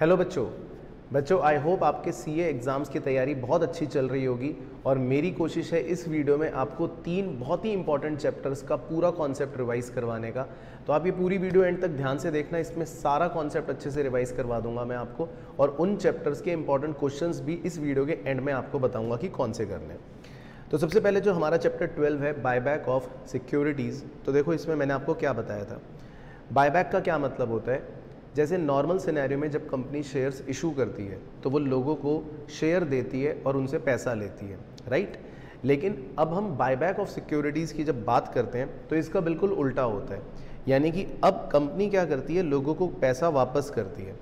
Hello बच्चों, I hope आपके CA exams की तैयारी बहुत अच्छी चल रही होगी और मेरी कोशिश है इस वीडियो में आपको 3 बहुत ही इंपॉर्टेंट चैप्टर्स का पूरा कॉन्सेप्ट रिवाइज़ करवाने का। तो आप ये पूरी वीडियो एंड तक ध्यान से देखना, इसमें सारा कॉन्सेप्ट अच्छे से रिवाइज़ करवा दूंगा मैं आपको, और उन चैप्टर्स के इंपॉर्टेंट क्वेश्चंस भी इस वीडियो के एंड में आपको बताऊँगा कि कौन से करने। तो सबसे पहले जो हमारा चैप्टर 12 है, बायबैक ऑफ सिक्योरिटीज़। तो देखो इसमें मैंने आपको क्या बताया था, बायबैक का क्या मतलब होता है। जैसे नॉर्मल सिनेरियो में जब कंपनी शेयर्स इशू करती है तो वो लोगों को शेयर देती है और उनसे पैसा लेती है, राइट। लेकिन अब हम बायबैक ऑफ सिक्योरिटीज़ की जब बात करते हैं तो इसका बिल्कुल उल्टा होता है, यानी कि अब कंपनी क्या करती है, लोगों को पैसा वापस करती है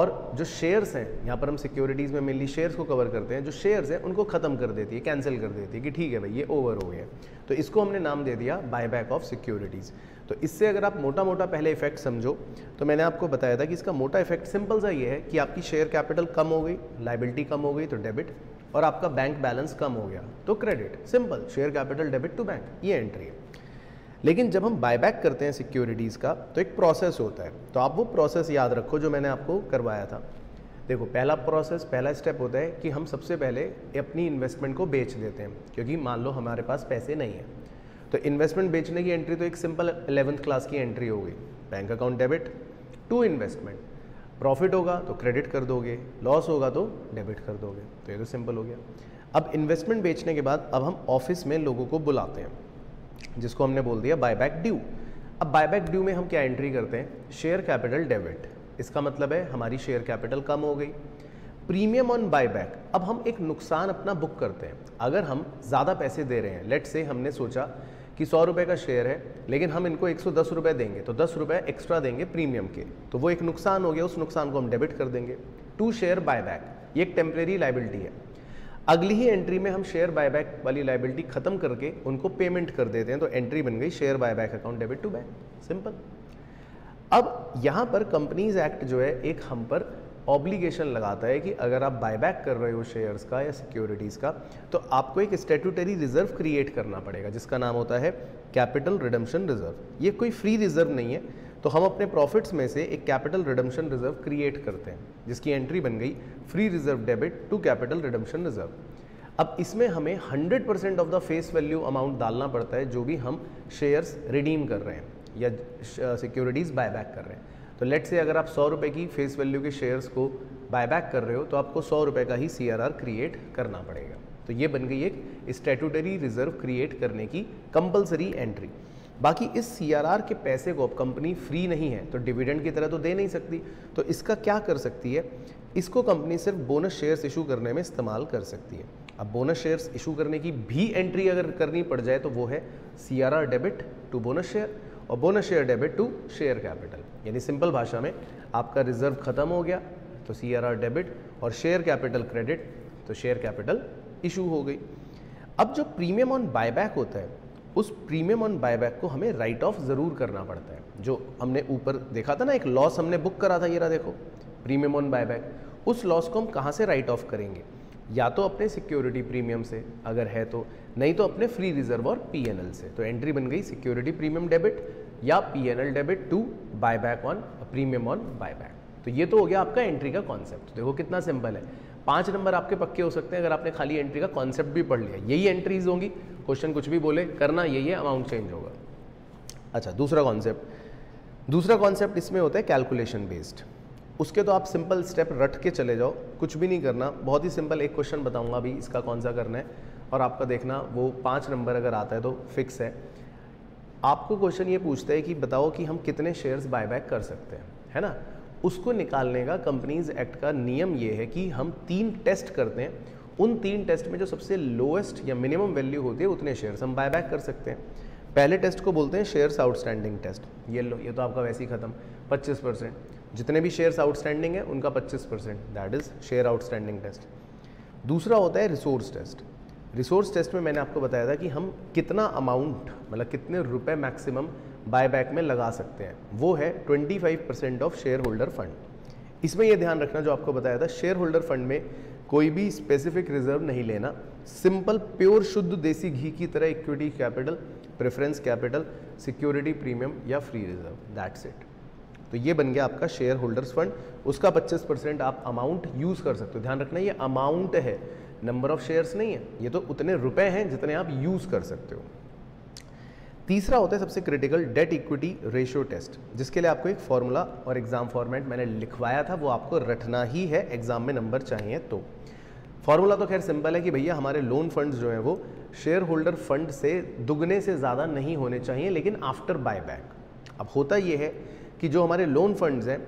और जो शेयर्स हैं, यहाँ पर हम सिक्योरिटीज़ में मेनली शेयर्स को कवर करते हैं, जो शेयर्स हैं उनको ख़त्म कर देती है, कैंसिल कर देती है कि ठीक है भाई ये ओवर हो गया। तो इसको हमने नाम दे दिया बायबैक ऑफ सिक्योरिटीज़। तो इससे अगर आप मोटा मोटा पहले इफेक्ट समझो तो मैंने आपको बताया था कि इसका मोटा इफेक्ट सिंपल सा ये है कि आपकी शेयर कैपिटल कम हो गई, लायबिलिटी कम हो गई तो डेबिट, और आपका बैंक बैलेंस कम हो गया तो credit. Simple, share capital debit to bank, ये एंट्री है। लेकिन जब हम बायबैक करते हैं सिक्योरिटीज़ का तो एक प्रोसेस होता है, तो आप वो प्रोसेस याद रखो जो मैंने आपको करवाया था। देखो पहला प्रोसेस, पहला स्टेप होता है कि हम सबसे पहले अपनी इन्वेस्टमेंट को बेच देते हैं, क्योंकि मान लो हमारे पास पैसे नहीं हैं। तो इन्वेस्टमेंट बेचने की एंट्री तो एक सिंपल 11th क्लास की एंट्री हो गई, bank account debit to investment. Profit होगा तो क्रेडिट कर दोगे, लॉस होगा तो डेबिट कर दोगे, तो ये तो सिंपल हो गया। अब इन्वेस्टमेंट बेचने के बाद अब हम ऑफिस में लोगों को बुलाते हैं, जिसको हमने बोल दिया बायबैक ड्यू। अब बायबैक ड्यू में हम क्या एंट्री करते हैं, शेयर कैपिटल डेबिट। इसका मतलब है हमारी शेयर कैपिटल कम हो गई। प्रीमियम ऑन बायबैक, अब हम एक नुकसान अपना बुक करते हैं। अगर हम ज़्यादा पैसे दे रहे हैं, लेट से हमने सोचा कि 100 रुपये का शेयर है लेकिन हम इनको 110 रुपये देंगे, तो 10 रुपये एक्स्ट्रा देंगे प्रीमियम के, तो वो एक नुकसान हो गया, उस नुकसान को हम डेबिट कर देंगे टू शेयर बायबैक। ये एक टेम्प्रेरी लाइबिलिटी है। अगली ही एंट्री में हम शेयर बायबैक वाली लायबिलिटी खत्म करके उनको पेमेंट कर देते हैं, तो एंट्री बन गई share buyback account debit to bank, simple. अब यहाँ पर कंपनीज एक्ट जो है एक हम पर ऑब्लिगेशन लगाता है कि अगर आप बायबैक कर रहे हो शेयर्स का या सिक्योरिटीज़ का तो आपको एक स्टैट्यूटरी रिजर्व क्रिएट करना पड़ेगा, जिसका नाम होता है कैपिटल रिडम्पशन रिजर्व। ये कोई फ्री रिजर्व नहीं है, तो हम अपने प्रॉफिट्स में से एक कैपिटल रिडम्पशन रिजर्व क्रिएट करते हैं, जिसकी एंट्री बन गई free reserve debit to capital redemption reserve. अब इसमें हमें 100% of the face value amount डालना पड़ता है जो भी हम शेयर्स रिडीम कर रहे हैं या सिक्योरिटीज़ बायबैक कर रहे हैं। तो लेट से अगर आप 100 रुपये की फेस वैल्यू के शेयर्स को बायबैक कर रहे हो तो आपको 100 रुपये का ही CRR क्रिएट करना पड़ेगा। तो ये बन गई एक स्टैट्यूटरी रिजर्व क्रिएट करने की कंपलसरी एंट्री। बाकी इस CRR के पैसे को अब कंपनी फ्री नहीं है तो डिविडेंड की तरह तो दे नहीं सकती, तो इसका क्या कर सकती है, इसको कंपनी सिर्फ बोनस शेयर्स इशू करने में इस्तेमाल कर सकती है। अब बोनस शेयर्स इशू करने की भी एंट्री अगर करनी पड़ जाए तो वो है CRR debit to bonus share और bonus share debit to share capital. यानी सिंपल भाषा में आपका रिजर्व खत्म हो गया तो CRR डेबिट और शेयर कैपिटल क्रेडिट, तो शेयर कैपिटल इशू हो गई। अब जो प्रीमियम ऑन बायबैक होता है उस प्रीमियम ऑन बायबैक को हमें राइट ऑफ ज़रूर करना पड़ता है। जो हमने ऊपर देखा था ना, एक लॉस हमने बुक करा था, ये रहा देखो प्रीमियम ऑन बायबैक, उस लॉस को हम कहाँ से राइट ऑफ करेंगे, या तो अपने सिक्योरिटी प्रीमियम से अगर है तो, नहीं तो अपने फ्री रिजर्व और PNL से। तो एंट्री बन गई सिक्योरिटी प्रीमियम डेबिट या PNL debit to buyback on premium on buyback. तो ये तो हो गया आपका एंट्री का कॉन्सेप्ट। देखो कितना सिंपल है, 5 नंबर आपके पक्के हो सकते हैं अगर आपने खाली एंट्री का कॉन्सेप्ट भी पढ़ लिया। यही एंट्रीज होंगी, क्वेश्चन कुछ भी बोले, करना यही है, अमाउंट चेंज होगा। अच्छा, दूसरा कॉन्सेप्ट इसमें होता है कैलकुलेशन बेस्ड। उसके तो आप सिंपल स्टेप रट के चले जाओ, कुछ भी नहीं करना, बहुत ही सिंपल। एक क्वेश्चन बताऊंगा अभी, इसका कौन सा करना है और आपका देखना वो 5 नंबर अगर आता है तो फिक्स है। आपको क्वेश्चन ये पूछता है कि बताओ कि हम कितने शेयर्स बायबैक कर सकते हैं, है ना। उसको निकालने का कंपनीज एक्ट का नियम ये है कि हम 3 टेस्ट करते हैं, उन 3 टेस्ट में जो सबसे लोएस्ट या मिनिमम वैल्यू होती है उतने शेयर्स हम बायबैक कर सकते हैं। पहले टेस्ट को बोलते हैं शेयर्स आउटस्टैंडिंग टेस्ट। ये लो, ये तो आपका वैसे ही खत्म, 25%, जितने भी शेयर्स आउटस्टैंडिंग है उनका 25%, that is share outstanding test. दूसरा होता है रिसोर्स टेस्ट। रिसोर्स टेस्ट में मैंने आपको बताया था कि हम कितना अमाउंट, मतलब कितने रुपए मैक्सिमम बायबैक में लगा सकते हैं, वो है 25% ऑफ शेयर होल्डर फंड। इसमें यह ध्यान रखना, जो आपको बताया था, शेयर होल्डर फंड में कोई भी स्पेसिफिक रिजर्व नहीं लेना, सिंपल प्योर शुद्ध देसी घी की तरह equity capital, preference capital, security premium या फ्री रिजर्व, दैट्स इट। तो ये बन गया आपका शेयर होल्डर्स फंड। उसका 25% आप अमाउंट यूज़ कर सकते हो। ध्यान रखना ये अमाउंट है, नंबर ऑफ शेयर्स नहीं है, ये तो उतने रुपए हैं जितने आप यूज़ कर सकते हो। तीसरा होता है सबसे critical debt equity ratio test, जिसके लिए आपको एक फॉर्मूला और एग्ज़ाम फॉर्मेट मैंने लिखवाया था, वो आपको रटना ही है एग्ज़ाम में नंबर चाहिए तो। फॉर्मूला तो खैर सिंपल है कि भैया हमारे लोन फंड्स जो हैं वो शेयर होल्डर फंड से दुगने से ज़्यादा नहीं होने चाहिए लेकिन आफ्टर बायबैक। अब होता ये है कि जो हमारे लोन फंड्स हैं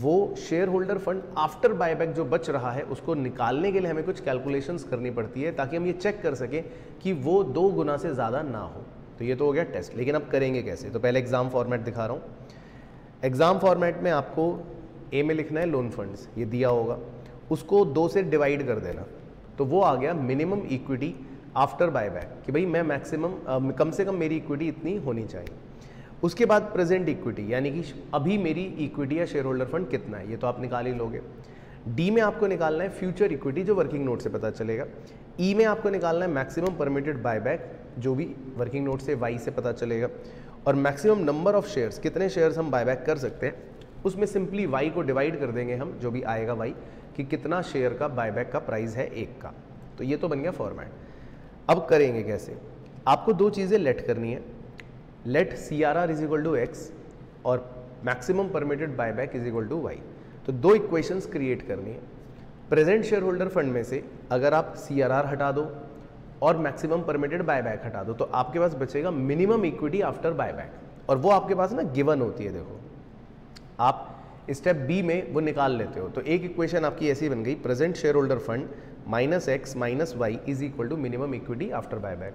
वो share holder fund after buyback जो बच रहा है उसको निकालने के लिए हमें कुछ कैलकुलेशंस करनी पड़ती है ताकि हम ये चेक कर सकें कि वो 2 गुना से ज़्यादा ना हो। तो ये तो हो गया टेस्ट, लेकिन अब करेंगे कैसे? तो पहले एग्ज़ाम फॉर्मेट दिखा रहा हूँ। एग्ज़ाम फॉर्मेट में आपको ए में लिखना है लोन फंड्स, ये दिया होगा, उसको 2 से डिवाइड कर देना, तो वो आ गया मिनिमम इक्विटी आफ्टर बायबैक कि भाई मैं मैक्सिमम कम से कम मेरी इक्विटी इतनी होनी चाहिए। उसके बाद प्रेजेंट इक्विटी यानी कि अभी मेरी इक्विटी या शेयर होल्डर फंड कितना है, ये तो आप निकाल ही लोगे। डी में आपको निकालना है फ्यूचर इक्विटी, जो वर्किंग नोट से पता चलेगा। ई में आपको निकालना है मैक्सिमम परमिटेड बायबैक, जो भी वर्किंग नोट से वाई से पता चलेगा। और मैक्सिमम नंबर ऑफ शेयर्स, कितने शेयर्स हम बायबैक कर सकते हैं, उसमें सिंपली वाई को डिवाइड कर देंगे हम, जो भी आएगा वाई कि कितना शेयर का बायबैक का प्राइस है एक का। तो ये तो बन गया फॉर्मेट। अब करेंगे कैसे? आपको 2 चीज़ें लेट करनी है। लेट CRR = X और मैक्सिमम परमिटेड बायबैक = Y, तो 2 इक्वेशंस क्रिएट करनी है। प्रेजेंट शेयर होल्डर फंड में से अगर आप CRR हटा दो और मैक्सिमम परमिटेड बायबैक हटा दो तो आपके पास बचेगा मिनिमम इक्विटी आफ्टर बायबैक, और वो आपके पास ना गिवन होती है। देखो आप स्टेप बी में वो निकाल लेते हो। तो एक इक्वेशन आपकी ऐसी बन गई, present share holder fund -X - Y = minimum equity after buyback.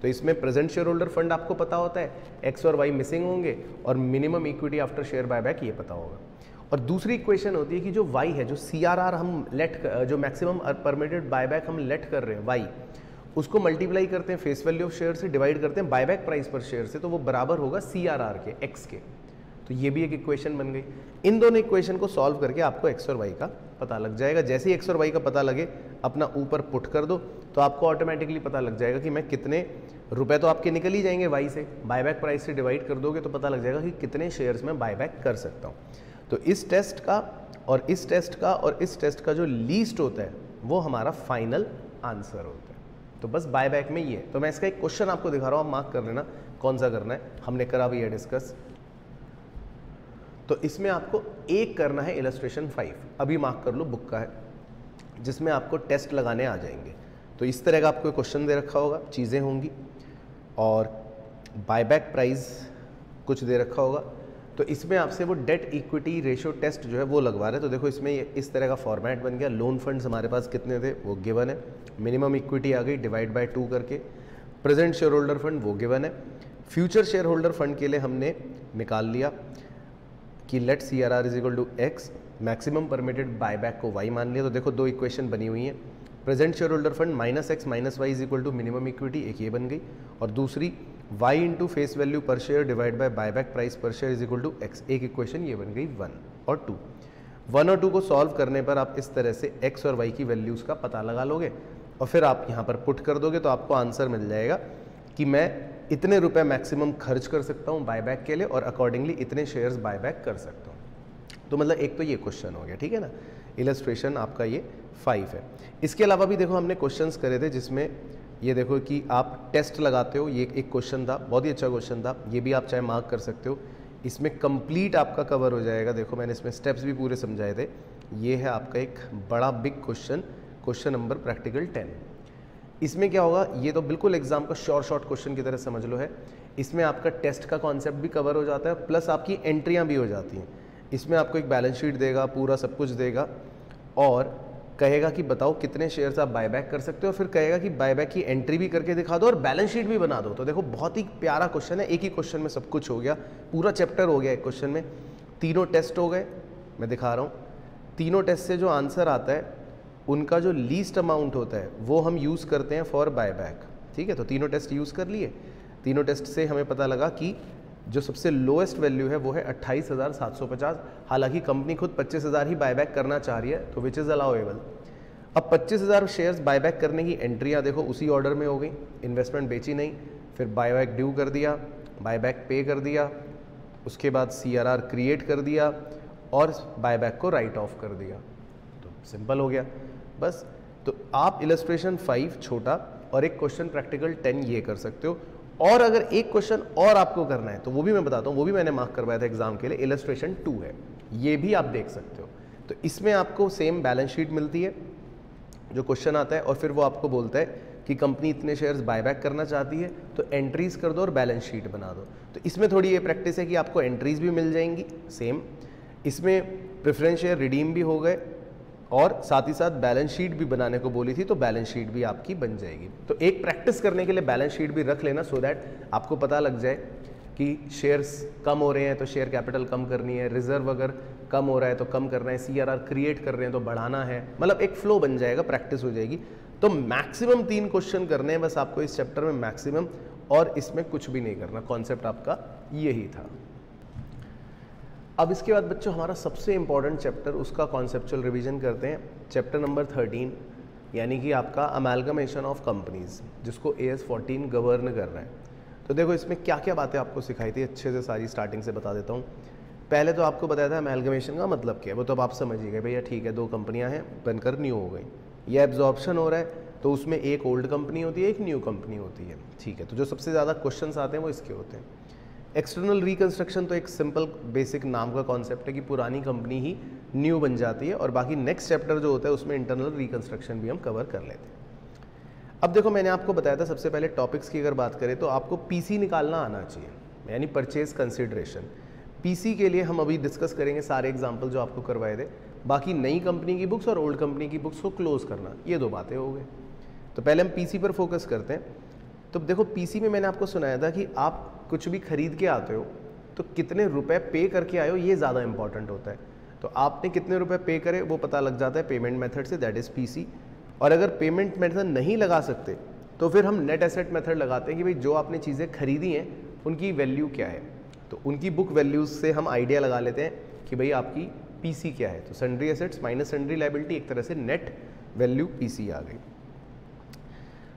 तो इसमें प्रेजेंट शेयर होल्डर फंड आपको पता होता है एक्स और वाई मिसिंग होंगे, और minimum equity after share buyback ये पता होगा। और दूसरी इक्वेशन होती है कि जो वाई है, जो CRR हम जो मैक्सिमम परमिटेड बायबैक हम लेट कर रहे हैं वाई, उसको मल्टीप्लाई करते हैं फेस वैल्यू ऑफ शेयर से, डिवाइड करते हैं बायबैक प्राइस पर शेयर से, तो वो बराबर होगा CRR के एक्स के। तो ये भी एक इक्वेशन बन गई। इन दोनों इक्वेशन को सॉल्व करके आपको एक्स और वाई का पता लग जाएगा। जैसे ही एक्स और वाई का पता लगे अपना ऊपर पुट कर दो तो आपको ऑटोमेटिकली पता लग जाएगा कि मैं कितने रुपए तो आपके निकल ही जाएंगे वाई से, बायबैक प्राइस से डिवाइड कर दोगे तो पता लग जाएगा कि कितने शेयर्स में बायबैक कर सकता हूँ। तो इस टेस्ट का और इस टेस्ट का और इस टेस्ट का जो लीस्ट होता है वो हमारा फाइनल आंसर होता है। तो बस बायबैक में ये है। तो मैं इसका एक क्वेश्चन आपको दिखा रहा हूँ, आप मार्क कर लेना कौन सा करना है, हमने करा भी है डिस्कस। तो इसमें आपको एक करना है इलस्ट्रेशन 5, अभी मार्क कर लो बुक का है, जिसमें आपको टेस्ट लगाने आ जाएंगे। तो इस तरह का आपको क्वेश्चन दे रखा होगा, चीज़ें होंगी और बायबैक प्राइस कुछ दे रखा होगा। तो इसमें आपसे वो डेट इक्विटी रेशियो टेस्ट जो है वो लगवा रहे हैं। तो देखो इसमें ये इस तरह का फॉर्मेट बन गया। लोन फंड्स हमारे पास कितने थे वो गिवन है, मिनिमम इक्विटी आ गई डिवाइड बाय 2 करके, प्रेजेंट शेयर होल्डर फंड वो गिवन है, फ्यूचर शेयर होल्डर फंड के लिए हमने निकाल लिया कि let CRR = X, maximum permitted buyback को वाई मान लिया। तो देखो 2 इक्वेशन बनी हुई हैं, present share holder fund -X - Y = minimum equity, एक ये बन गई, और दूसरी Y × face value per share divide by buyback price per share = X, एक इक्वेशन ये बन गई 1 और 2। 1 और 2 को सॉल्व करने पर आप इस तरह से X और Y की वैल्यूज़ का पता लगा लोगे और फिर आप यहाँ पर पुट कर दोगे तो आपको आंसर मिल जाएगा कि मैं इतने रुपए मैक्सिमम खर्च कर सकता हूँ बायबैक के लिए और अकॉर्डिंगली इतने शेयर्स बायबैक कर सकता हूँ। तो मतलब एक तो ये क्वेश्चन हो गया, ठीक है ना, इलस्ट्रेशन आपका ये 5 है। इसके अलावा भी देखो हमने क्वेश्चंस करे थे जिसमें ये देखो कि आप टेस्ट लगाते हो, ये एक क्वेश्चन था, बहुत ही अच्छा क्वेश्चन था, ये भी आप चाहे मार्क कर सकते हो। इसमें कंप्लीट आपका कवर हो जाएगा। देखो मैंने इसमें स्टेप्स भी पूरे समझाए थे। ये है आपका एक बड़ा big question, question number practical 10। इसमें क्या होगा, ये तो बिल्कुल एग्जाम का शॉर्ट क्वेश्चन की तरह समझ लो है। इसमें आपका टेस्ट का कॉन्सेप्ट भी कवर हो जाता है प्लस आपकी एंट्रियां भी हो जाती हैं। इसमें आपको एक बैलेंस शीट देगा, पूरा सब कुछ देगा और कहेगा कि बताओ कितने शेयर्स आप बायबैक कर सकते हो, फिर कहेगा कि बायबैक की एंट्री भी करके दिखा दो और बैलेंस शीट भी बना दो। तो देखो बहुत ही प्यारा क्वेश्चन है, एक ही क्वेश्चन में सब कुछ हो गया, पूरा चैप्टर हो गया एक क्वेश्चन में। 3 टेस्ट हो गए, मैं दिखा रहा हूँ। 3 टेस्ट से जो आंसर आता है उनका जो लीस्ट अमाउंट होता है वो हम यूज़ करते हैं फॉर बायबैक, ठीक है। तो 3 टेस्ट यूज़ कर लिए। 3 टेस्ट से हमें पता लगा कि जो सबसे लोएस्ट वैल्यू है वो है 28,750। हालांकि कंपनी खुद 25,000 ही बायबैक करना चाह रही है, तो विच इज़ अलाउएबल। अब 25,000 शेयर्स बायबैक करने की एंट्रियाँ देखो उसी ऑर्डर में हो गई, इन्वेस्टमेंट बेची नहीं, फिर बायबैक ड्यू कर दिया, बायबैक पे कर दिया, उसके बाद CRR क्रिएट कर दिया और बायबैक को राइट ऑफ कर दिया, तो सिंपल हो गया बस। तो आप इलस्ट्रेशन 5 छोटा और एक क्वेश्चन प्रैक्टिकल 10 ये कर सकते हो। और अगर एक क्वेश्चन और आपको करना है तो वो भी मैं बताता हूँ, वो भी मैंने मार्क करवाया था एग्जाम के लिए, इलस्ट्रेशन 2 है, ये भी आप देख सकते हो। तो इसमें आपको सेम बैलेंस शीट मिलती है, जो क्वेश्चन आता है और फिर वो आपको बोलता है कि कंपनी इतने शेयर्स बायबैक करना चाहती है तो एंट्रीज कर दो और बैलेंस शीट बना दो। तो इसमें थोड़ी ये प्रैक्टिस है कि आपको एंट्रीज भी मिल जाएंगी सेम, इसमें प्रेफरेंस शेयर रिडीम भी हो गए और साथ ही साथ बैलेंस शीट भी बनाने को बोली थी, तो बैलेंस शीट भी आपकी बन जाएगी। तो एक प्रैक्टिस करने के लिए बैलेंस शीट भी रख लेना, सो दैट आपको पता लग जाए कि शेयर्स कम हो रहे हैं तो शेयर कैपिटल कम करनी है, रिजर्व अगर कम हो रहा है तो कम करना है, CRR क्रिएट कर रहे हैं तो बढ़ाना है, मतलब एक फ्लो बन जाएगा, प्रैक्टिस हो जाएगी। तो मैक्सिमम 3 क्वेश्चन करने हैं बस आपको इस चैप्टर में मैक्सिमम, और इसमें कुछ भी नहीं करना, कॉन्सेप्ट आपका यही था। अब इसके बाद बच्चों हमारा सबसे इम्पॉर्टेंट चैप्टर, उसका कॉन्सेप्चुअल रिवीजन करते हैं, चैप्टर नंबर 13 यानी कि आपका अमेलगमेशन ऑफ कंपनीज, जिसको AS 14 गवर्न कर रहा है। तो देखो इसमें क्या क्या बातें आपको सिखाई थी, अच्छे से सारी स्टार्टिंग से बता देता हूँ। पहले तो आपको बताया था अमेलगमेशन का मतलब क्या है, वो तो अब आप समझ ही गए, भैया ठीक है 2 कंपनियां हैं बनकर न्यू हो गई, या एब्जॉर्प्शन हो रहा है तो उसमें एक ओल्ड कंपनी होती है एक न्यू कंपनी होती है, ठीक है। तो जो सबसे ज़्यादा क्वेश्चंस आते हैं वो इसके होते हैं। एक्सटर्नल रिकन्स्ट्रक्शन तो एक सिंपल बेसिक नाम का कॉन्सेप्ट है कि पुरानी कंपनी ही न्यू बन जाती है, और बाकी नेक्स्ट चैप्टर जो होता है उसमें इंटरनल रिकन्स्ट्रक्शन भी हम कवर कर लेते हैं। अब देखो मैंने आपको बताया था सबसे पहले टॉपिक्स की अगर बात करें तो आपको PC निकालना आना चाहिए, यानी परचेज कंसिडरेशन। PC के लिए हम अभी डिस्कस करेंगे सारे एग्जाम्पल जो आपको करवाए थे, बाकी नई कंपनी की बुक्स और ओल्ड कंपनी की बुक्स को क्लोज करना, ये 2 बातें हो गई। तो पहले हम PC पर फोकस करते हैं। तो देखो PC में मैंने आपको सुनाया था कि आप कुछ भी खरीद के आते हो तो कितने रुपए पे करके आए हो, ये ज़्यादा इंपॉर्टेंट होता है। तो आपने कितने रुपये पे करे वो पता लग जाता है पेमेंट मेथड से, दैट इज़ PC। और अगर पेमेंट मेथड नहीं लगा सकते तो फिर हम नेट एसेट मेथड लगाते हैं कि भाई जो आपने चीज़ें खरीदी हैं उनकी वैल्यू क्या है, तो उनकी बुक वैल्यूज़ से हम आइडिया लगा लेते हैं कि भाई आपकी PC क्या है। तो sundry assets minus sundry liability, एक तरह से नेट वैल्यू PC आ गई।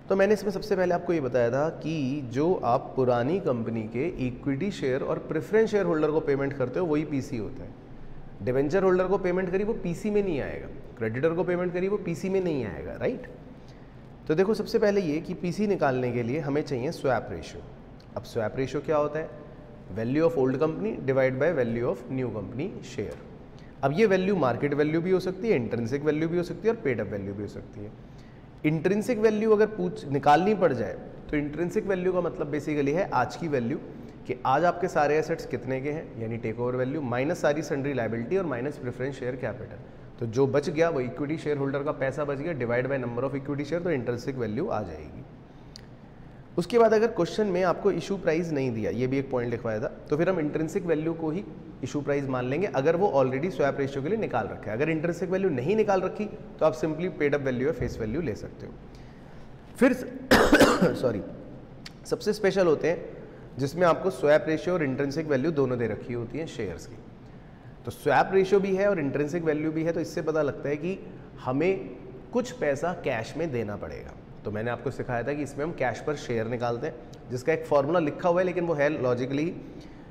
तो मैंने इसमें सबसे पहले आपको ये बताया था कि जो आप पुरानी कंपनी के इक्विटी शेयर और प्रेफरेंस शेयर होल्डर को पेमेंट करते हो वही PC होता है। डिबेंचर होल्डर को पेमेंट करी वो PC में नहीं आएगा, क्रेडिटर को पेमेंट करी वो PC में नहीं आएगा, राइट। तो देखो सबसे पहले ये कि PC निकालने के लिए हमें चाहिए स्वैप रेशियो। अब स्वैप रेशियो क्या होता है, value of old company divide by value of new company share. अब ये वैल्यू मार्केट वैल्यू भी हो सकती है, इंट्रिंसिक वैल्यू भी हो सकती है और पेड अप वैल्यू भी हो सकती है। इंट्रिंसिक वैल्यू अगर निकालनी पड़ जाए तो इंट्रिंसिक वैल्यू का मतलब बेसिकली है आज की वैल्यू, कि आज आपके सारे एसेट्स कितने के हैं, यानी टेक ओवर वैल्यू माइनस सारी सन्ड्री लाइबिलिटी और माइनस प्रेफरेंस शेयर कैपिटल। तो जो बच गया वो इक्विटी शेयर होल्डर का पैसा बच गया, divide by number of equity share, तो इंट्रिंसिक वैल्यू आ जाएगी। उसके बाद अगर क्वेश्चन में आपको इशू प्राइस नहीं दिया, ये भी एक पॉइंट लिखवाया था, तो फिर हम इंट्रिंसिक वैल्यू को ही इशू प्राइस मान लेंगे अगर वो ऑलरेडी स्वैप रेशियो के लिए निकाल रखा है। अगर इंट्रिंसिक वैल्यू नहीं निकाल रखी तो आप सिंपली पेड अप वैल्यू या फेस वैल्यू ले सकते हो। फिर सॉरी सबसे स्पेशल होते हैं जिसमें आपको स्वैप रेशियो और इंट्रिंसिक वैल्यू दोनों दे रखी होती है शेयर्स की। तो स्वैप रेशियो भी है और इंट्रिंसिक वैल्यू भी है, तो इससे पता लगता है कि हमें कुछ पैसा कैश में देना पड़ेगा। तो मैंने आपको सिखाया था कि इसमें हम कैश पर शेयर निकालते हैं, जिसका एक फॉर्मूला लिखा हुआ है, लेकिन वो है लॉजिकली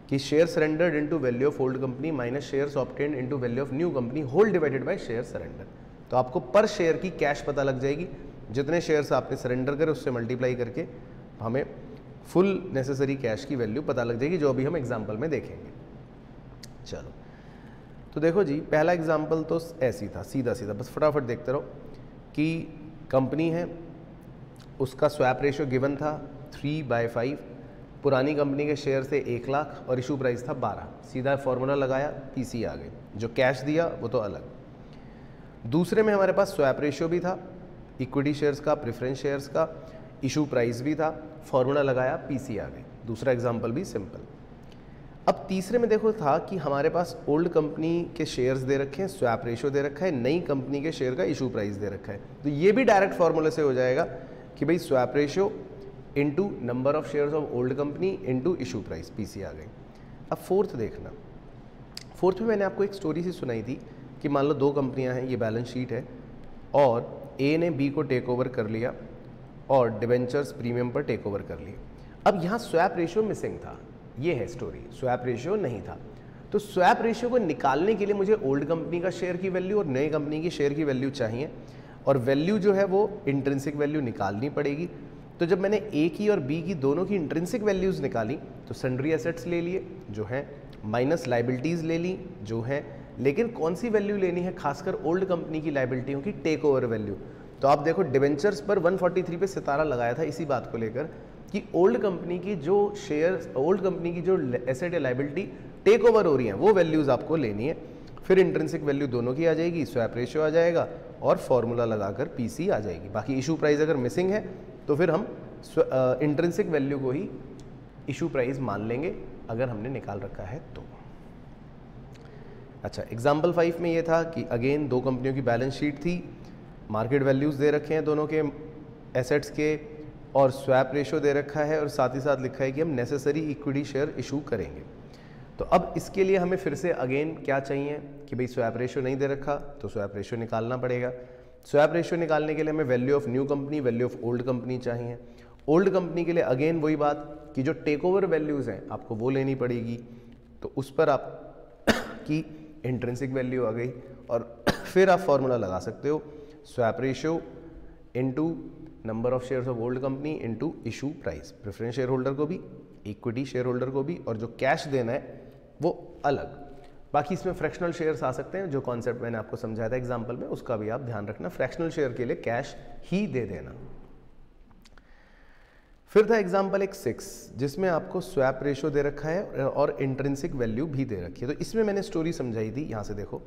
कि share surrendered into value of old company minus share obtained into value of new company whole divided by share surrender. तो आपको पर शेयर की कैश पता लग जाएगी, जितने शेयर्स आपने सरेंडर करे उससे मल्टीप्लाई करके हमें फुल नेसेसरी कैश की वैल्यू पता लग जाएगी, जो अभी हम एग्जाम्पल में देखेंगे। चलो तो देखो जी, पहला एग्जाम्पल तो ऐसी था, सीधा सीधा बस फटाफट देखते रहो कि कंपनी है, उसका स्वैप रेशियो गिवन था 3/5, पुरानी कंपनी के शेयर से 1 लाख और इशू प्राइस था 12, सीधा फॉर्मूला लगाया PC आ गए, जो कैश दिया वो तो अलग। दूसरे में हमारे पास स्वैप रेशियो भी था इक्विटी शेयर्स का, प्रेफरेंस शेयर्स का, इशू प्राइस भी था, फॉर्मूला लगाया PC आ गए, दूसरा एग्जाम्पल भी सिंपल। अब तीसरे में देखो था कि हमारे पास ओल्ड कंपनी के शेयर्स दे रखे हैं, स्वैप रेशियो दे रखा है, नई कंपनी के शेयर का इशू प्राइस दे रखा है, तो ये भी डायरेक्ट फार्मूले से हो जाएगा कि भाई swap ratio into number of shares of old company into issue price, PC आ गई। अब फोर्थ देखना, फोर्थ में मैंने आपको एक स्टोरी सी सुनाई थी कि मान लो 2 कंपनियाँ हैं, ये बैलेंस शीट है, और A ने B को टेक ओवर कर लिया और डिबेंचर्स प्रीमियम पर टेक ओवर कर लिए। अब यहाँ स्वैप रेशियो मिसिंग था, ये है स्टोरी। स्वैप रेशियो नहीं था। तो स्वैप रेशियो को निकालने के लिए मुझे ओल्ड कंपनी का शेयर की वैल्यू और नई कंपनी की शेयर की वैल्यू चाहिए, और वैल्यू जो है वो इंट्रिंसिक वैल्यू निकालनी पड़ेगी। तो जब मैंने ए की और बी की दोनों की इंट्रिंसिक वैल्यूज़ निकाली तो सन्ड्री एसेट्स ले लिए जो हैं, माइनस लाइबिलिटीज़ ले ली जो हैं, लेकिन कौन सी वैल्यू लेनी है, खासकर ओल्ड कंपनी की लाइबिलिटियों की टेक ओवर वैल्यू। तो आप देखो डिवेंचर्स पर 143 पे सितारा लगाया था इसी बात को लेकर कि ओल्ड कंपनी की जो शेयर, ओल्ड कंपनी की जो एसेट या लाइबिलिटी टेक ओवर हो रही है वो वैल्यूज़ आपको लेनी है। फिर इंट्रिंसिक वैल्यू दोनों की आ जाएगी, स्वैप रेशियो आ जाएगा और फॉर्मूला लगाकर पीसी आ जाएगी। बाकी इशू प्राइस अगर मिसिंग है तो फिर हम इंट्रिंसिक वैल्यू को ही इशू प्राइस मान लेंगे अगर हमने निकाल रखा है तो। अच्छा, एग्जाम्पल 5 में ये था कि अगेन दो कंपनियों की बैलेंस शीट थी, मार्केट वैल्यूज़ दे रखे हैं दोनों के एसेट्स के, और स्वैप रेशो दे रखा है, और साथ ही साथ लिखा है कि हम नेसेसरी इक्विटी शेयर इशू करेंगे। तो अब इसके लिए हमें फिर से अगेन क्या चाहिए कि भाई स्वैप रेशो नहीं दे रखा तो स्वैप रेशो निकालना पड़ेगा। स्वैप रेशो निकालने के लिए हमें value of new company, value of old company चाहिए। ओल्ड कंपनी के लिए अगेन वही बात कि जो टेक ओवर वैल्यूज़ हैं आपको वो लेनी पड़ेगी। तो उस पर आप की इंट्रिंसिक वैल्यू आ गई, और फिर आप फार्मूला लगा सकते हो swap ratio into number of shares of old company into issue price, preference share holder को भी, इक्विटी शेयर होल्डर को भी, और जो कैश देना है वो अलग। बाकी इसमें फ्रैक्शनल शेयर्स आ सकते हैं, जो कॉन्सेप्ट मैंने आपको समझाया था एग्जाम्पल में, उसका भी आप ध्यान रखना। फ्रैक्शनल शेयर के लिए कैश ही दे देना। फिर था एग्जाम्पल 6 जिसमें आपको स्वैप रेशो दे रखा है और इंट्रिंसिक वैल्यू भी दे रखी है। तो इसमें मैंने स्टोरी समझाई थी, यहाँ से देखो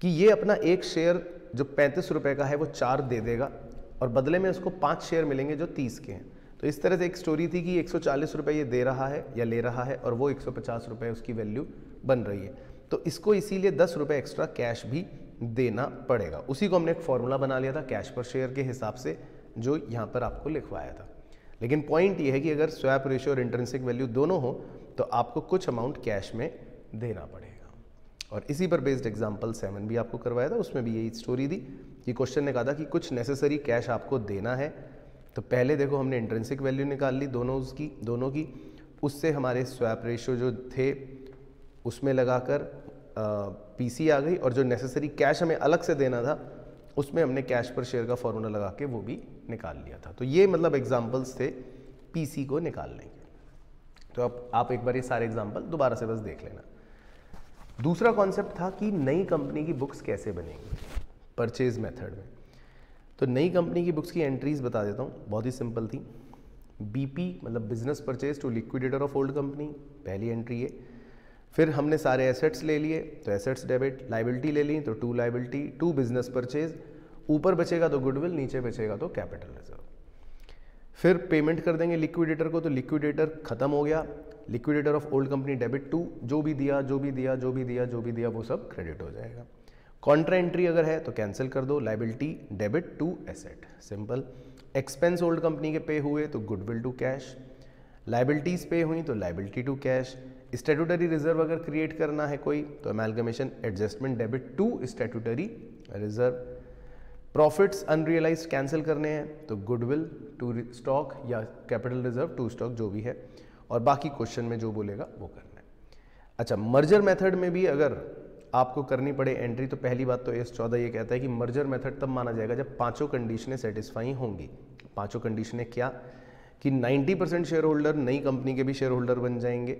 कि ये अपना एक शेयर जो 35 रुपये का है वो 4 दे देगा, और बदले में उसको 5 शेयर मिलेंगे जो 30 के हैं। तो इस तरह से एक स्टोरी थी कि 140 रुपये ये दे रहा है या ले रहा है, और वो 150 रुपये उसकी वैल्यू बन रही है। तो इसको इसीलिए 10 रुपये एक्स्ट्रा कैश भी देना पड़ेगा। उसी को हमने एक फॉर्मूला बना लिया था कैश पर शेयर के हिसाब से, जो यहाँ पर आपको लिखवाया था। लेकिन पॉइंट ये है कि अगर स्वैप रेशियो और इंट्रिंसिक वैल्यू दोनों हो तो आपको कुछ अमाउंट कैश में देना पड़ेगा। और इसी पर बेस्ड एग्जाम्पल 7 भी आपको करवाया था, उसमें भी यही स्टोरी दी कि क्वेश्चन ने कहा था कि कुछ नेसेसरी कैश आपको देना है। तो पहले देखो हमने इंट्रिंसिक वैल्यू निकाल ली दोनों की, उससे हमारे स्वैप रेशियो जो थे उसमें लगाकर पीसी आ गई, और जो नेसेसरी कैश हमें अलग से देना था उसमें हमने कैश पर शेयर का फॉर्मूला लगा के वो भी निकाल लिया था। तो ये मतलब एग्जाम्पल्स थे पीसी को निकालने के। तो अब आप एक बार ये सारे एग्जाम्पल दोबारा से बस देख लेना। दूसरा कॉन्सेप्ट था कि नई कंपनी की बुक्स कैसे बनेंगी परचेज मेथड में। तो नई कंपनी की बुक्स की एंट्रीज बता देता हूँ, बहुत ही सिंपल थी। बीपी मतलब business purchase to liquidator of old company, पहली एंट्री है। फिर हमने सारे एसेट्स ले लिए तो एसेट्स डेबिट, लाइबिलिटी ले ली तो to liability to business purchase, ऊपर बचेगा तो गुडविल, नीचे बचेगा तो कैपिटल रिजर्व। फिर पेमेंट कर देंगे लिक्विडेटर को, तो लिक्विडेटर खत्म हो गया, liquidator of old company debit to, जो भी दिया वो सब क्रेडिट हो जाएगा। कॉन्ट्रा एंट्री अगर है तो कैंसिल कर दो, liability debit to asset, simple. Expense old company के पे हुए तो goodwill to cash, liabilities pay हुई तो liability to cash. Statutory reserve अगर क्रिएट करना है कोई तो amalgamation adjustment debit to statutory reserve. Profits unrealise cancel करने हैं तो गुडविल टू स्टॉक या कैपिटल रिजर्व टू स्टॉक, जो भी है, और बाकी क्वेश्चन में जो बोलेगा वो करना है। अच्छा, मर्जर मेथड में भी अगर आपको करनी पड़े एंट्री तो पहली बात तो AS 14 ये कहता है कि मर्जर मेथड तब माना जाएगा जब पांचों कंडीशनें सेटिस्फाई होंगी। पांचों कंडीशनें क्या कि 90% शेयर होल्डर नई कंपनी के भी शेयर होल्डर बन जाएंगे,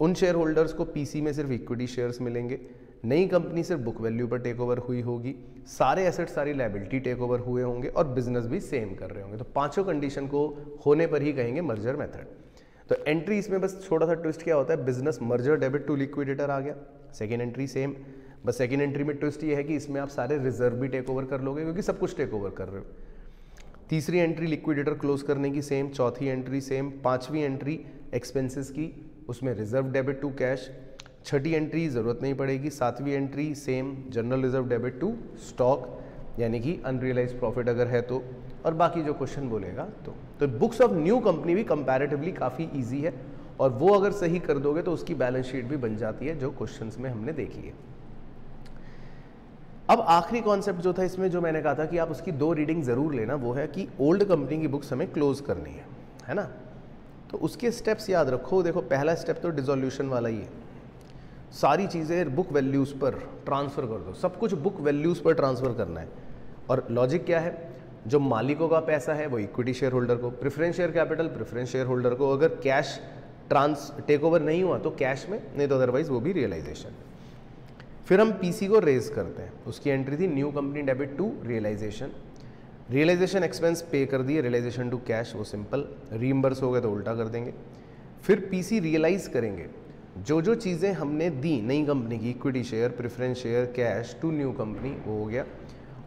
उन शेयर होल्डर्स को PC में सिर्फ इक्विटी शेयर्स मिलेंगे, नई कंपनी सिर्फ बुक वैल्यू पर टेक ओवर हुई होगी, सारे एसेट सारी लाइबिलिटी टेक ओवर हुए होंगे, और बिजनेस भी सेम कर रहे होंगे। तो पांचों कंडीशन को होने पर ही कहेंगे मर्जर मेथड। तो एंट्री इसमें बस छोटा सा ट्विस्ट क्या होता है, business merger debit to liquidator आ गया, सेकेंड एंट्री सेम, बस सेकेंड एंट्री में ट्विस्ट ये है कि इसमें आप सारे रिजर्व भी टेक ओवर कर लोगे क्योंकि सब कुछ टेक ओवर कर रहे हो। तीसरी एंट्री लिक्विडेटर क्लोज करने की सेम, चौथी एंट्री सेम, पाँचवीं एंट्री एक्सपेंसिस की, उसमें रिजर्व डेबिट टू कैश, छठी एंट्री ज़रूरत नहीं पड़ेगी, सातवीं entry same, general reserve debit to stock यानी कि अनरियलाइज प्रॉफिट अगर है तो, और बाकी जो क्वेश्चन बोलेगा तो बुक्स ऑफ न्यू कंपनी भी कंपैरेटिवली काफ़ी इजी है, और वो अगर सही कर दोगे तो उसकी बैलेंस शीट भी बन जाती है जो क्वेश्चंस में हमने देखी है। अब आखिरी कॉन्सेप्ट जो था इसमें, जो मैंने कहा था कि आप उसकी 2 रीडिंग ज़रूर लेना, वो है कि ओल्ड कंपनी की बुक्स हमें क्लोज करनी है ना, तो उसके स्टेप्स याद रखो। देखो पहला स्टेप तो डिसोल्यूशन वाला ही है, सारी चीज़ें बुक वैल्यूज़ पर ट्रांसफ़र कर दो, सब कुछ बुक वैल्यूज़ पर ट्रांसफ़र करना है। और लॉजिक क्या है, जो मालिकों का पैसा है वो इक्विटी शेयर होल्डर को, preference share capital preference share holder को, अगर कैश टेक ओवर नहीं हुआ तो कैश में, नहीं तो अदरवाइज़ वो भी रियलाइजेशन। फिर हम पीसी को रेज़ करते हैं, उसकी एंट्री थी new company debit to realisation, realisation expense pay कर दिए, रियलाइजेशन टू कैश वो सिंपल, रीइंबर्स हो गए तो उल्टा कर देंगे। फिर पीसी रियलाइज़ करेंगे, जो जो चीज़ें हमने दी नई कंपनी की, equity share preference share cash to new company, वो हो गया,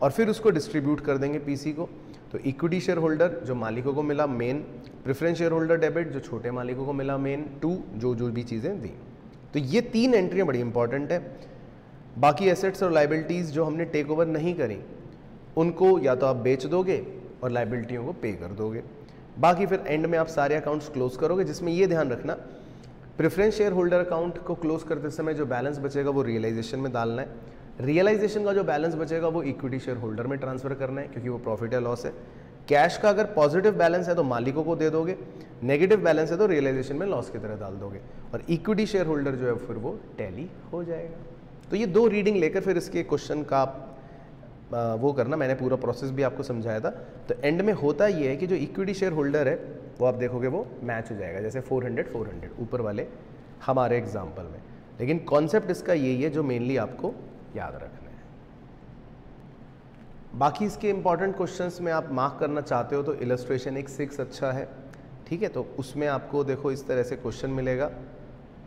और फिर उसको डिस्ट्रीब्यूट कर देंगे पीसी को। तो इक्विटी शेयर होल्डर जो मालिकों को मिला main, preference share holder debit जो छोटे मालिकों को मिला मेन, टू जो जो भी चीज़ें दी। तो ये तीन एंट्रियाँ बड़ी इंपॉर्टेंट है। बाकी एसेट्स और लाइबिलिटीज़ जो हमने टेक ओवर नहीं करी उनको या तो आप बेच दोगे और लाइबिलिटियों को पे कर दोगे। बाकी फिर एंड में आप सारे अकाउंट्स क्लोज करोगे, जिसमें ये ध्यान रखना प्रेफरेंस शेयर होल्डर अकाउंट को क्लोज करते समय जो बैलेंस बचेगा वो रियलाइजेशन में डालना है, रियलाइजेशन का जो बैलेंस बचेगा वो इक्विटी शेयर होल्डर में ट्रांसफ़र करना है क्योंकि वो प्रॉफिट या लॉस है। कैश का अगर पॉजिटिव बैलेंस है तो मालिकों को दे दोगे, नेगेटिव बैलेंस है तो रियलाइजेशन में लॉस की तरह डाल दोगे, और इक्विटी शेयर होल्डर जो है फिर वो टैली हो जाएगा। तो ये दो रीडिंग लेकर फिर इसके क्वेश्चन का वो करना, मैंने पूरा प्रोसेस भी आपको समझाया था। तो एंड में होता ये है कि जो इक्विटी शेयर होल्डर है वो आप देखोगे वो मैच हो जाएगा, जैसे 400 ऊपर वाले हमारे एग्जाम्पल में, लेकिन कॉन्सेप्ट इसका यही है जो मेनली आपको याद रखना है। बाकी इसके इंपॉर्टेंट क्वेश्चंस में आप मार्क करना चाहते हो तो इलस्ट्रेशन 1-6 अच्छा है, ठीक है। तो उसमें आपको देखो इस तरह से क्वेश्चन मिलेगा,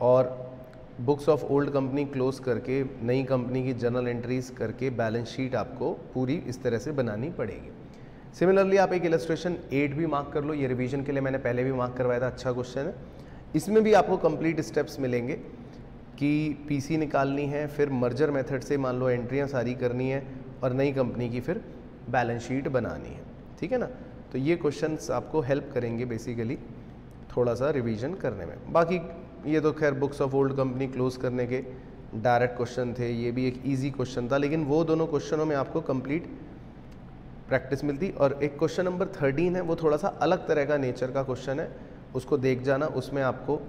और books of old company close करके नई कंपनी की जर्नल एंट्रीज करके बैलेंस शीट आपको पूरी इस तरह से बनानी पड़ेगी। सिमिलरली आप एक इलस्ट्रेशन 8 भी मार्क कर लो, ये रिवीजन के लिए मैंने पहले भी मार्क करवाया था, अच्छा क्वेश्चन है। इसमें भी आपको कंप्लीट स्टेप्स मिलेंगे कि पीसी निकालनी है, फिर मर्जर मेथड से मान लो एंट्रियाँ सारी करनी है, और नई कंपनी की फिर बैलेंस शीट बनानी है, ठीक है ना। तो ये क्वेश्चंस आपको हेल्प करेंगे बेसिकली थोड़ा सा रिवीजन करने में। बाकी ये तो खैर books of old company close करने के डायरेक्ट क्वेश्चन थे, ये भी एक ईजी क्वेश्चन था, लेकिन वो दोनों क्वेश्चनों में आपको कंप्लीट प्रैक्टिस मिलती। और एक क्वेश्चन नंबर 13 है, वो थोड़ा सा अलग तरह का नेचर का क्वेश्चन है, उसको देख जाना, उसमें आपको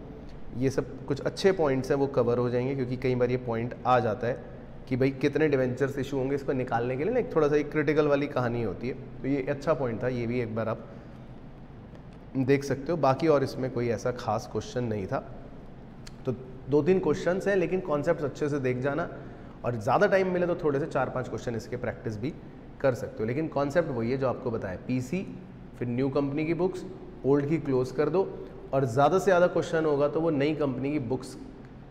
ये सब कुछ अच्छे पॉइंट्स हैं वो कवर हो जाएंगे, क्योंकि कई बार ये पॉइंट आ जाता है कि भाई कितने डिवेंचर्स इशू होंगे, इसको निकालने के लिए ना एक थोड़ा सा एक क्रिटिकल वाली कहानी होती है। तो ये अच्छा पॉइंट था, ये भी एक बार आप देख सकते हो। बाकी और इसमें कोई ऐसा खास क्वेश्चन नहीं था, तो 2-3 क्वेश्चंस हैं लेकिन कॉन्सेप्ट अच्छे से देख जाना, और ज़्यादा टाइम मिले तो थोड़े से 4-5 क्वेश्चन इसके प्रैक्टिस भी कर सकते हो, लेकिन कॉन्सेप्ट वही है जो आपको बताया, पीसी फिर न्यू कंपनी की बुक्स, ओल्ड की क्लोज कर दो, और ज़्यादा से ज़्यादा क्वेश्चन होगा तो वो नई कंपनी की बुक्स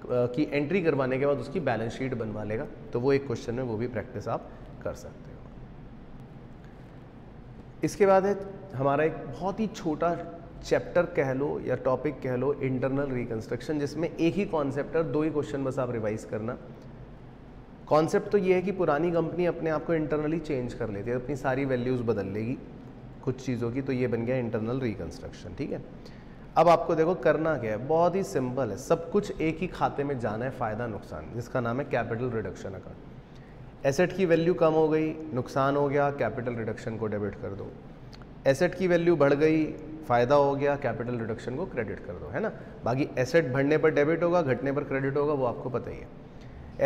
की एंट्री करवाने के बाद उसकी बैलेंस शीट बनवा लेगा, तो वो एक क्वेश्चन में वो भी प्रैक्टिस आप कर सकते हो। इसके बाद है हमारा एक बहुत ही छोटा चैप्टर कह लो या टॉपिक कह लो, इंटरनल रिकन्स्ट्रक्शन, जिसमें एक ही कॉन्सेप्ट और 2 ही क्वेश्चन बस आप रिवाइज करना। कॉन्सेप्ट तो ये है कि पुरानी कंपनी अपने आप को इंटरनली चेंज कर लेती है, अपनी सारी वैल्यूज़ बदल लेगी कुछ चीज़ों की, तो ये बन गया इंटरनल रिकन्स्ट्रक्शन, ठीक है। अब आपको देखो करना क्या है, बहुत ही सिंपल है, सब कुछ एक ही खाते में जाना है, फ़ायदा नुकसान, जिसका नाम है कैपिटल रिडक्शन अकाउंट। एसेट की वैल्यू कम हो गई, नुकसान हो गया, कैपिटल रिडक्शन को डेबिट कर दो। एसेट की वैल्यू बढ़ गई, फ़ायदा हो गया, कैपिटल रिडक्शन को क्रेडिट कर दो, है ना। बाकी एसेट बढ़ने पर डेबिट होगा, घटने पर क्रेडिट होगा, वो आपको पता ही है।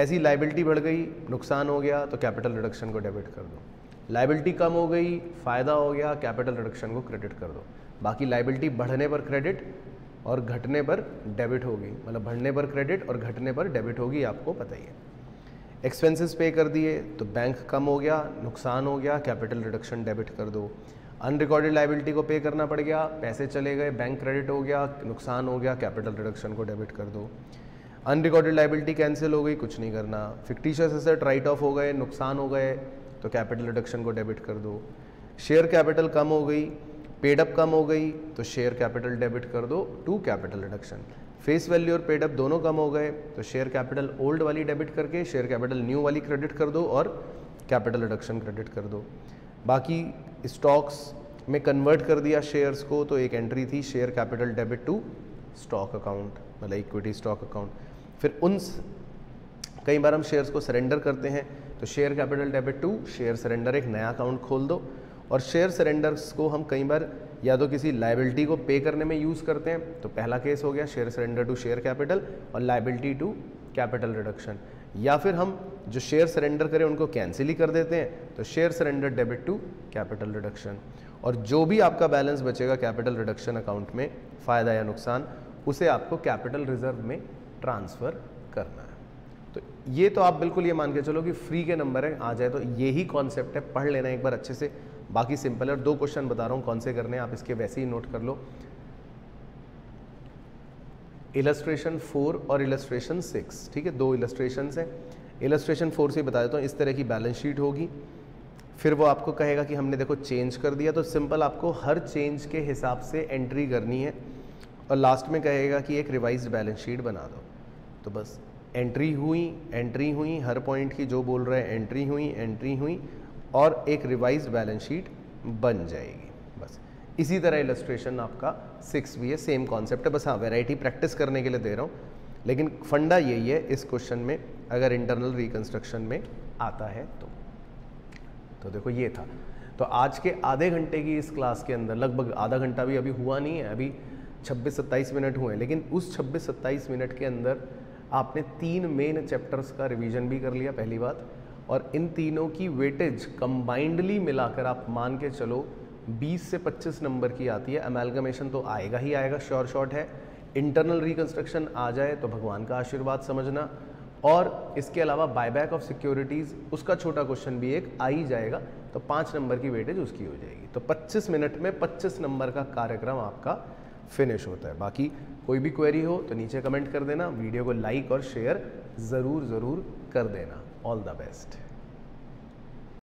ऐसी लायबिलिटी बढ़ गई, नुकसान हो गया, तो कैपिटल रिडक्शन को डेबिट कर दो। लायबिलिटी कम हो गई, फ़ायदा हो गया, कैपिटल रिडक्शन को क्रेडिट कर दो। बाकी लायबिलिटी बढ़ने पर क्रेडिट और घटने पर डेबिट होगी, मतलब बढ़ने पर क्रेडिट और घटने पर डेबिट होगी, आपको पता ही है। एक्सपेंसेस पे कर दिए तो बैंक कम हो गया, नुकसान हो गया, कैपिटल रिडक्शन डेबिट कर दो। अनरिकॉर्डेड लाइबिलिटी को पे करना पड़ गया, पैसे चले गए, बैंक क्रेडिट हो गया, नुकसान हो गया, कैपिटल रिडक्शन को डेबिट कर दो। अनरिकॉर्डेड लाइबिलिटी कैंसिल हो गई, कुछ नहीं करना। फिक्टिशियस एसेट राइट ऑफ हो गए, नुकसान हो गए, तो कैपिटल रिडक्शन को डेबिट कर दो। शेयर कैपिटल कम हो गई, पेड अप कम हो गई, तो शेयर कैपिटल डेबिट कर दो to capital reduction. Face value और पेड अप दोनों कम हो गए, तो शेयर कैपिटल ओल्ड वाली डेबिट करके शेयर कैपिटल न्यू वाली क्रेडिट कर दो और कैपिटल रिडक्शन क्रेडिट कर दो। बाकी स्टॉक्स में कन्वर्ट कर दिया शेयर्स को, तो एक एंट्री थी share capital debit to stock account, मतलब इक्विटी स्टॉक अकाउंट। फिर उन कई बार हम शेयर्स को सरेंडर करते हैं, तो share capital debit to share surrender एक नया अकाउंट खोल दो, और शेयर सरेंडर्स को हम कई बार या तो किसी लायबिलिटी को पे करने में यूज़ करते हैं, तो पहला केस हो गया share surrender to share capital और लायबिलिटी टू कैपिटल रिडक्शन, या फिर हम जो शेयर सरेंडर करें उनको कैंसिल ही कर देते हैं, तो share surrender debit to capital reduction. और जो भी आपका बैलेंस बचेगा कैपिटल रिडक्शन अकाउंट में, फ़ायदा या नुकसान, उसे आपको कैपिटल रिजर्व में ट्रांसफ़र करना है। तो ये तो आप बिल्कुल ये मान के चलो कि फ्री के नंबर है, आ जाए तो यही कॉन्सेप्ट है, पढ़ लेना एक बार अच्छे से। बाकी सिंपल है, दो क्वेश्चन बता रहा हूँ कौन से करने हैं, आप इसके वैसे ही नोट कर लो। इलस्ट्रेशन 4 और इलस्ट्रेशन 6, ठीक है, दो इलस्ट्रेशन हैं। इलस्ट्रेशन 4 से बता देता हूँ, इस तरह की बैलेंस शीट होगी, फिर वो आपको कहेगा कि हमने देखो चेंज कर दिया, तो सिंपल आपको हर चेंज के हिसाब से एंट्री करनी है, और लास्ट में कहेगा कि एक रिवाइज्ड बैलेंस शीट बना दो। तो बस एंट्री हुई हर पॉइंट की जो बोल रहा है, एंट्री हुई और एक रिवाइज्ड बैलेंस शीट बन जाएगी। बस इसी तरह इलस्ट्रेशन आपका 6 भी है, सेम कॉन्सेप्ट है, बस हाँ वैरायटी प्रैक्टिस करने के लिए दे रहा हूँ, लेकिन फंडा यही है इस क्वेश्चन में, अगर इंटरनल रिकन्स्ट्रक्शन में आता है तो देखो ये था। तो आज के आधे घंटे की इस क्लास के अंदर, लगभग आधा घंटा भी अभी हुआ नहीं है, अभी 26-27 मिनट हुए हैं, लेकिन उस 26-27 मिनट के अंदर आपने 3 मेन चैप्टर्स का रिवीजन भी कर लिया पहली बात, और इन तीनों की वेटेज कंबाइंडली मिलाकर आप मान के चलो 20 से 25 नंबर की आती है। अमेलगमेशन तो आएगा ही आएगा, श्योर शॉट है। इंटरनल रिकन्स्ट्रक्शन आ जाए तो भगवान का आशीर्वाद समझना, और इसके अलावा बायबैक ऑफ सिक्योरिटीज़, उसका छोटा क्वेश्चन भी एक आ ही जाएगा, तो 5 नंबर की वेटेज उसकी हो जाएगी। तो 25 मिनट में 25 नंबर का कार्यक्रम आपका फिनिश होता है। बाकी कोई भी क्वेरी हो तो नीचे कमेंट कर देना, वीडियो को लाइक और शेयर ज़रूर कर देना। All the best.